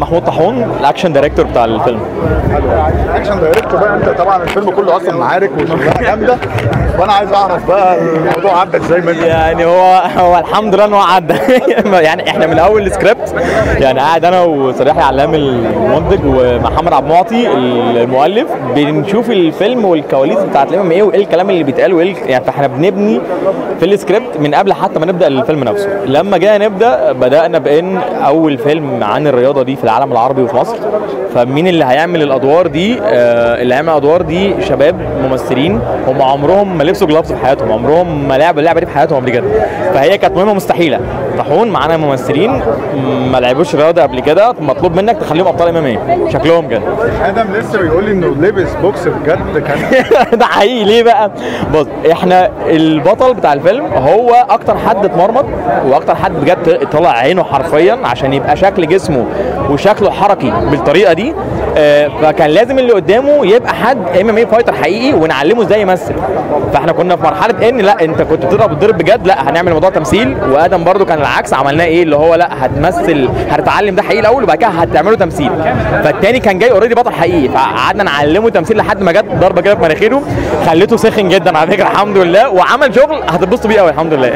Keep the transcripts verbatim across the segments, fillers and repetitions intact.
محمود طاحون الاكشن دايركتور بتاع الفيلم. الاكشن دايركتور بقى، انت طبعا الفيلم كله اصلا معارك وشغلها جامده، وانا عايز اعرف بقى الموضوع عدى ازاي منك؟ يعني هو هو الحمد لله ان هو عدى. يعني احنا من اول السكريبت، يعني قاعد انا وصلاح علام المنتج ومحمد عبد المعطي المؤلف بنشوف الفيلم والكواليس بتاعت الام ايه وايه الكلام اللي بيتقال وايه، يعني فاحنا بنبني في السكريبت من قبل حتى ما نبدا الفيلم نفسه. لما جينا نبدا بدانا بان اول فيلم عن الرياضه دي في العالم العربي وفي مصر، فمين اللي هيعمل الادوار دي؟ آه اللي هيعمل الادوار دي شباب ممثلين هم عمرهم ما لبسوا جلافز في حياتهم، عمرهم ما لعبوا اللعبه دي في حياتهم قبل كده، فهي كانت مهمه مستحيله. طاحون معانا ممثلين ما لعبوش رياضه قبل كده، مطلوب منك تخليهم ابطال اماميه شكلهم كده. ادم لسه بيقول لي انه لبس بوكس بجد كان ده حقيقي. ليه بقى؟ بص، احنا البطل بتاع الفيلم هو اكتر حد اتمرمط واكتر حد بجد طلع عينه حرفيا عشان يبقى شكل جسمه وشكله حركي بالطريقه دي. آه فكان لازم اللي قدامه يبقى حد ام ام اي فايتر حقيقي ونعلمه ازاي يمثل. فاحنا كنا في مرحله ان لا انت كنت بتضرب الضرب بجد، لا هنعمل موضوع تمثيل. وادم برده كان العكس، عملناه ايه اللي هو لا هتمثل، هتتعلم ده حقيقي الاول وبعد كده هتعمله تمثيل. فالتاني كان جاي اوريدي بطل حقيقي، فقعدنا نعلمه تمثيل لحد ما جت ضربه كده في مناخيره خليته سخن جدا على فكره الحمد لله، وعمل شغل هتتبسطوا بيه قوي الحمد لله.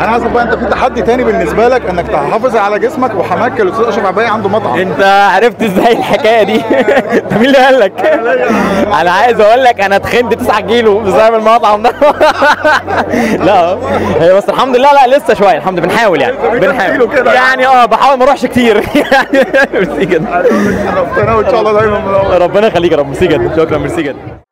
انا عايز بقى، انت في تحدي تاني بالنسبه لك انك تحافظ على جسمك وحماك الاستاذ اشرف عبد الباقي عنده مطعم، انت عرفت ازاي الحكايه دي؟ انت مين اللي قال لك؟ انا عايز اقول لك انا اتخنت تسعة كيلو بسبب المطعم ده. لا هي بس الحمد لله، لا لسه شويه الحمد لله بنحاول، يعني بنحاول يعني اه بحاول ما اروحش كتير يعني. ميرسي جدا، ربنا ان شاء الله دايما، ربنا يخليك يا رب. ميرسي جدا، شكرا، ميرسي جدا.